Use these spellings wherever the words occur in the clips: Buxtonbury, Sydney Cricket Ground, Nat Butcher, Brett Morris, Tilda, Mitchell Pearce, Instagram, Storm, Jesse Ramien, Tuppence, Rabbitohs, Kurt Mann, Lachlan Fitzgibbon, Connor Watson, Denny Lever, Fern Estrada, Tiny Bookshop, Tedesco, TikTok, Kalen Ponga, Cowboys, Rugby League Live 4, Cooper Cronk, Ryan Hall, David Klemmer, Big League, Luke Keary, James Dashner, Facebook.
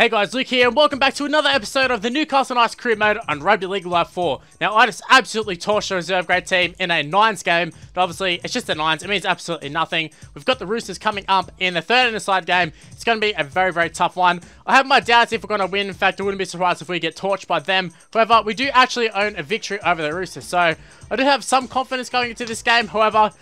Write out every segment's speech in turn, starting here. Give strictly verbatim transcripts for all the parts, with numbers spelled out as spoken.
Hey guys, Luke here, and welcome back to another episode of the Newcastle Knights Career Mode on Rugby League Live four. Now, I just absolutely torched a reserve grade team in a nines game, but obviously, it's just a nines. It means absolutely nothing. We've got the Roosters coming up in the third and a side game. It's going to be a very, very tough one. I have my doubts if we're going to win. In fact, I wouldn't be surprised if we get torched by them. However, we do actually own a victory over the Roosters, so I do have some confidence going into this game. However,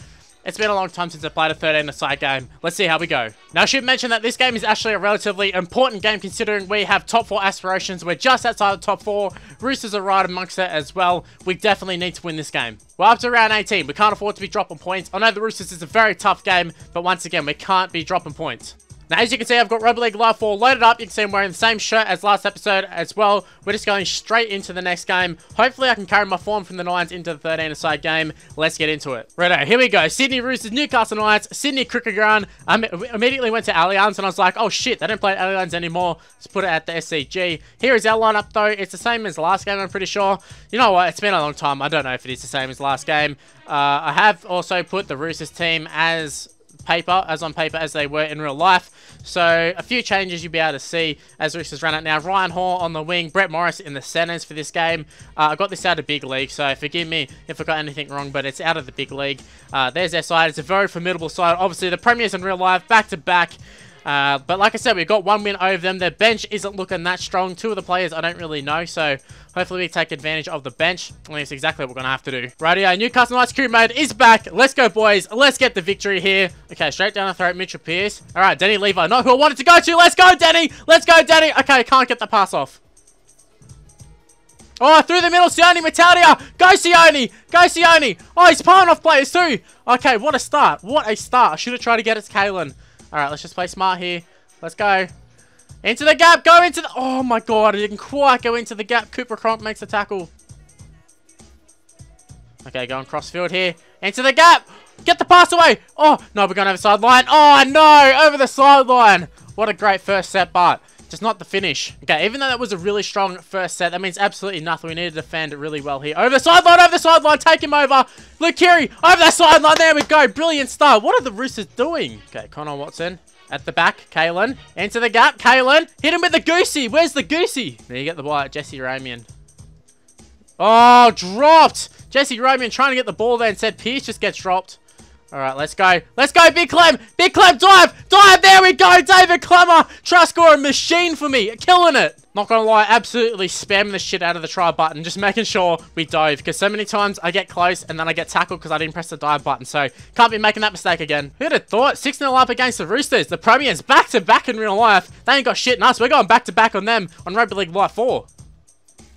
it's been a long time since I played a thirteen-a-side game. Let's see how we go. Now, I should mention that this game is actually a relatively important game considering we have top four aspirations. We're just outside the top four. Roosters are right amongst it as well. We definitely need to win this game. We're up to round eighteen. We can't afford to be dropping points. I know the Roosters is a very tough game, but once again, we can't be dropping points. Now, as you can see, I've got Rugby League Live four loaded up. You can see I'm wearing the same shirt as last episode as well. We're just going straight into the next game. Hopefully, I can carry my form from the nines into the thirteen-a-side game. Let's get into it. Righto, here we go. Sydney Roosters, Newcastle Knights, Sydney Cricket Ground. I immediately went to Allianz, and I was like, oh shit, they don't play at Allianz anymore. Let's put it at the S C G. Here is our lineup, though. It's the same as last game, I'm pretty sure. You know what? It's been a long time. I don't know if it is the same as last game. Uh, I have also put the Roosters team as... paper as on paper as they were in real life, so a few changes you'll be able to see as Roosters run out now. Ryan Hall on the wing, Brett Morris in the centers for this game. uh, I got this out of Big League, so forgive me if I got anything wrong, but it's out of the Big League. Uh, there's their side. It's a very formidable side, obviously the premiers in real life, back to back. Uh, but like I said, we've got one win over them. Their bench isn't looking that strong. Two of the players I don't really know, so hopefully we take advantage of the bench. And that's exactly what we're going to have to do. Rightio, Newcastle Knights Career Mode is back. Let's go, boys. Let's get the victory here. Okay, straight down the throat, Mitchell Pearce. All right, Denny Lever. Not who I wanted to go to. Let's go, Denny. Let's go, Denny. Okay, can't get the pass off. Oh, through the middle, Sione Mata'utia. Go, Sione. Go, Sione. Oh, he's palming off players too. Okay, what a start. What a start. I should have tried to get it to Kalen. Alright, let's just play smart here. Let's go. Into the gap. Go into the... Oh, my God. I didn't quite go into the gap. Cooper Cronk makes the tackle. Okay, going crossfield here. Into the gap. Get the pass away. Oh, no. We're going over the sideline. Oh, no. Over the sideline. What a great first set, but just not the finish. Okay, even though that was a really strong first set, that means absolutely nothing. We need to defend really well here. Over the sideline, over the sideline. Take him over. Luke Keary, over the sideline. There we go. Brilliant start. What are the Roosters doing? Okay, Connor Watson at the back. Kalen. Into the gap. Kalen. Hit him with the goosey. Where's the goosey? There you get the ball at Jesse Ramien. Oh, dropped. Jesse Ramien trying to get the ball there and said Pearce just gets dropped. All right, let's go. Let's go, Big Clem. Big Clem, dive. Dive, there we go. David Klemmer. Try score a machine for me. Killing it. Not going to lie, absolutely spamming the shit out of the try button. Just making sure we dive. Because so many times I get close and then I get tackled because I didn't press the dive button. So, can't be making that mistake again. Who'd have thought? six nil up against the Roosters. The premiers back-to-back in real life. They ain't got shit in us. We're going back-to-back on them on Rugby League Live four.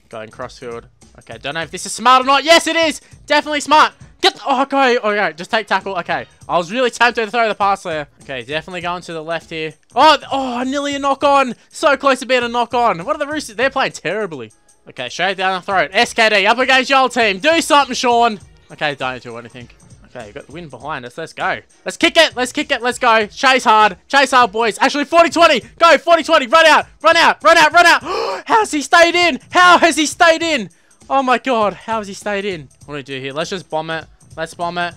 Going crossfield. Okay, don't know if this is smart or not. Yes, it is. Definitely smart. Get the, oh, okay, okay, just take tackle. Okay, I was really tempted to throw the pass there. Okay, definitely going to the left here. Oh, oh, nearly a knock on. So close to being a knock on. What are the Roosters? They're playing terribly. Okay, straight down the throat. S K D, up against your old team. Do something, Sean. Okay, don't do anything. Okay, you got the wind behind us. Let's go. Let's kick it. Let's kick it. Let's go. Chase hard. Chase hard, boys. Actually, forty twenty. Go, forty twenty. Run out. Run out. Run out. Run out. How's he stayed in? How has he stayed in? Oh my God, how has he stayed in? What do we do here? Let's just bomb it. Let's bomb it.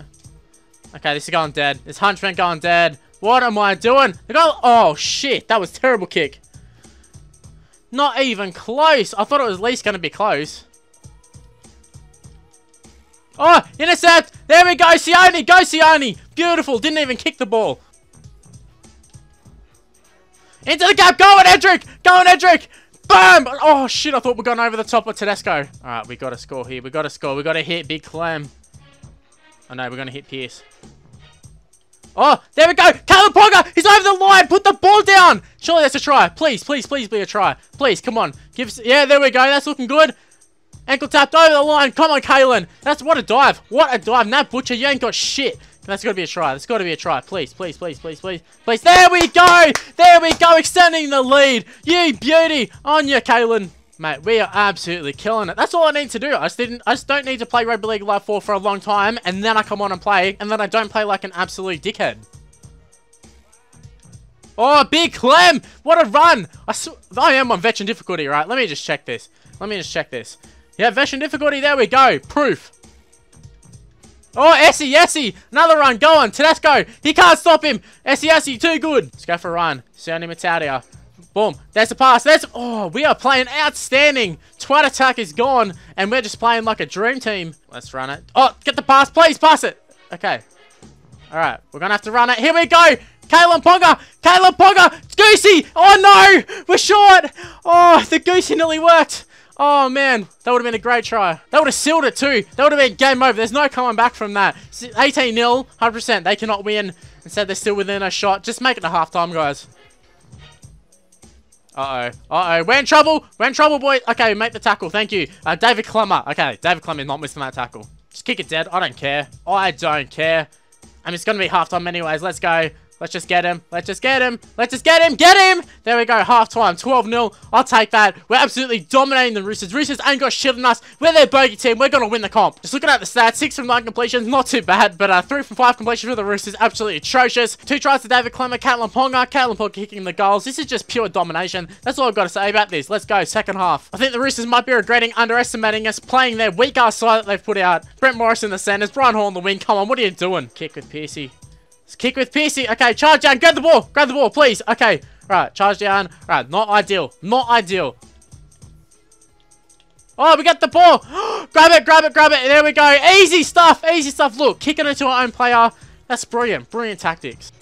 Okay, this is going dead. This Hunchman going dead. What am I doing? They go, oh shit, that was a terrible kick. Not even close. I thought it was at least going to be close. Oh, intercept. There we go, Sione. Go, Sione. Beautiful. Didn't even kick the ball. Into the gap. Go on, Edric. Go on, Edric. Boom! Oh, shit. I thought we were going over the top of Tedesco. All right, we got to score here. We got to score. We got to hit Big Clem. Oh, no. We're going to hit Pearce. Oh, there we go. Kalen Ponga. He's over the line. Put the ball down. Surely that's a try. Please, please, please be a try. Please, come on. Give us. Yeah, there we go. That's looking good. Ankle tapped over the line. Come on, Kalen. That's what a dive. What a dive. Nat Butcher, you ain't got shit. That's got to be a try. That's got to be a try. Please, please, please, please, please. Please. There we go. There we go. Extending the lead. You beauty. On you, Kalen. Mate, we are absolutely killing it. That's all I need to do. I just, didn't, I just don't need to play Rugby League Live four for a long time. And then I come on and play. And then I don't play like an absolute dickhead. Oh, Big Clem. What a run. I, I am on veteran difficulty, right? Let me just check this. Let me just check this. Yeah, veteran difficulty. There we go. Proof. Oh, Essie, Essie. Another run. Go on. Tedesco. He can't stop him. Essie, Essie. Too good. Let's go for a run. Sione Mata'utia. Boom. That's a pass. That's... Oh, we are playing outstanding. Twat attack is gone, and we're just playing like a dream team. Let's run it. Oh, get the pass. Please pass it. Okay. All right. We're going to have to run it. Here we go. Kalen Ponga. Kalen Ponga. Goosey. Oh, no. We're short. Oh, the Goosey nearly worked. Oh, man. That would have been a great try. That would have sealed it, too. That would have been game over. There's no coming back from that. eighteen nil. one hundred percent. They cannot win. Instead, they're still within a shot. Just make it a halftime, guys. Uh-oh. Uh-oh. We're in trouble. We're in trouble, boys. Okay, make the tackle. Thank you. Uh, David Klemmer. Okay, David Klemmer not missing that tackle. Just kick it dead. I don't care. I don't care. I mean, it's going to be halftime anyways. Let's go. Let's just get him. Let's just get him. Let's just get him. Get him. There we go. Halftime. twelve nil. I'll take that. We're absolutely dominating the Roosters. Roosters ain't got shit on us. We're their bogey team. We're going to win the comp. Just looking at the stats. six from nine completions. Not too bad. But uh, three from five completions for the Roosters. Absolutely atrocious. two tries to David Klemmer. Kalen Ponga. Kalen Ponga kicking the goals. This is just pure domination. That's all I've got to say about this. Let's go. Second half. I think the Roosters might be regretting underestimating us. Playing their weak-ass side that they've put out. Brett Morris in the centres. Ryan Hall in the wing. Come on. What are you doing? Kick with Pearcey. Let's kick with Pearcey. Okay, charge down. Grab the ball. Grab the ball, please. Okay. Alright, charge down. Alright, not ideal. Not ideal. Oh, we got the ball. Grab it, grab it, grab it. There we go. Easy stuff. Easy stuff. Look, kicking it to our own player. That's brilliant. Brilliant tactics.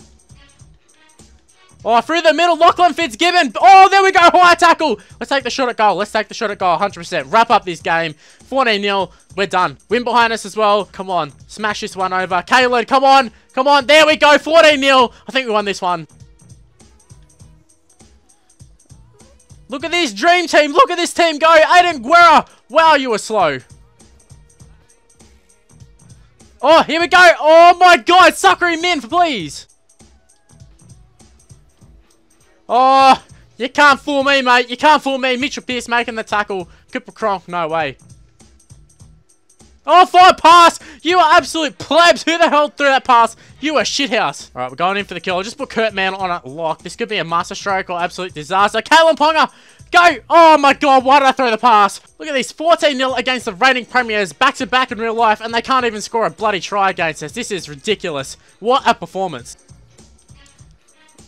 Oh, through the middle. Lachlan Fitzgibbon. Oh, there we go. High tackle. Let's take the shot at goal. Let's take the shot at goal. one hundred percent. Wrap up this game. fourteen nil. We're done. Win behind us as well. Come on. Smash this one over. Kalen, come on. Come on. There we go. fourteen nil. I think we won this one. Look at this dream team. Look at this team go. Aiden Guerra. Wow, you were slow. Oh, here we go. Oh, my God. Sucker him in, please. Oh, you can't fool me, mate. You can't fool me. Mitchell Pearce making the tackle. Cooper Cronk, no way. Oh, fine pass. You are absolute plebs. Who the hell threw that pass? You are shithouse. All right, we're going in for the kill. I'll just put Kurt Mann on a lock. This could be a masterstroke or absolute disaster. Kalen Ponga, go. Oh, my God. Why did I throw the pass? Look at these. fourteen nil against the reigning premiers. Back-to-back in real life. And they can't even score a bloody try against us. This is ridiculous. What a performance.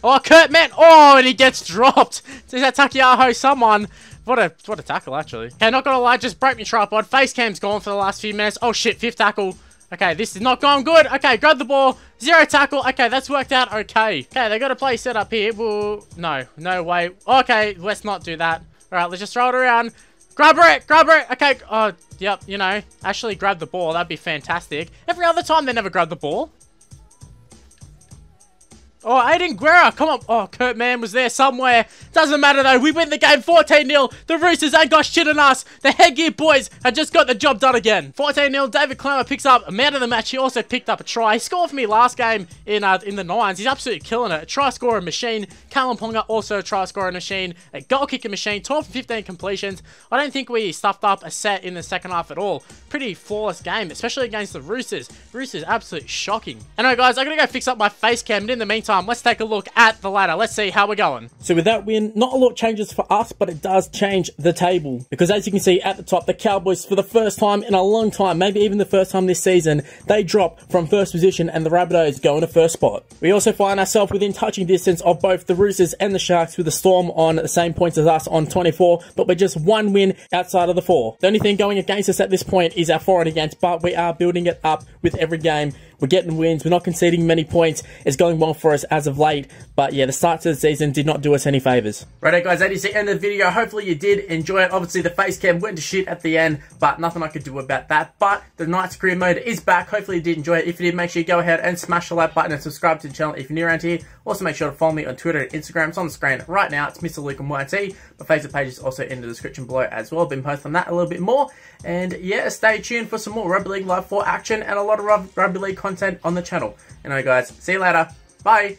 Oh, Kurt Mann. Oh, and he gets dropped. Is that Takiaho someone? What a what a tackle, actually. Okay, not gonna lie, just broke my tripod. Face cam's gone for the last few minutes. Oh, shit, fifth tackle. Okay, this is not going good. Okay, grab the ball. Zero tackle. Okay, that's worked out okay. Okay, they got a play set up here. Well, no, no way. Okay, let's not do that. All right, let's just throw it around. Grab it, grab it. Okay, oh, yep, you know, actually grab the ball. That'd be fantastic. Every other time, they never grab the ball. Oh, Aiden Guerra, come on. Oh, Kurt Mann was there somewhere. Doesn't matter, though. We win the game fourteen nil. The Roosters ain't got shit on us. The Headgear boys have just got the job done again. fourteen nil. David Klemmer picks up a man of the match. He also picked up a try. He scored for me last game in uh, in the nines. He's absolutely killing it. A try-scorer machine. Kalen Ponga, also a try-scorer machine. A goal-kicker machine. twelve for fifteen completions. I don't think we stuffed up a set in the second half at all. Pretty flawless game, especially against the Roosters. Roosters, absolutely shocking. Anyway, guys, I'm going to go fix up my face cam. And in the meantime, let's take a look at the ladder. Let's see how we're going. So with that win, not a lot changes for us, but it does change the table. Because as you can see at the top, the Cowboys, for the first time in a long time, maybe even the first time this season, they drop from first position and the Rabbitohs go into first spot. We also find ourselves within touching distance of both the Roosters and the Sharks, with the Storm on the same points as us on twenty-four, but we're just one win outside of the four. The only thing going against us at this point is our forward against, but we are building it up with every game. We're getting wins. We're not conceding many points. It's going well for us as of late. But yeah, the start to the season did not do us any favours. Righto, guys. That is the end of the video. Hopefully you did enjoy it. Obviously, the face cam went to shit at the end, but nothing I could do about that. But the Knights career mode is back. Hopefully you did enjoy it. If you did, make sure you go ahead and smash the like button and subscribe to the channel if you're new around here. Also, make sure to follow me on Twitter and Instagram. It's on the screen right now. It's Mr Luke on Y T. My Facebook page is also in the description below as well. I've been posting that a little bit more. And yeah, stay tuned for some more Rugby League Live four action and a lot of Rugby League content on the channel. Anyway, guys, see you later. Bye.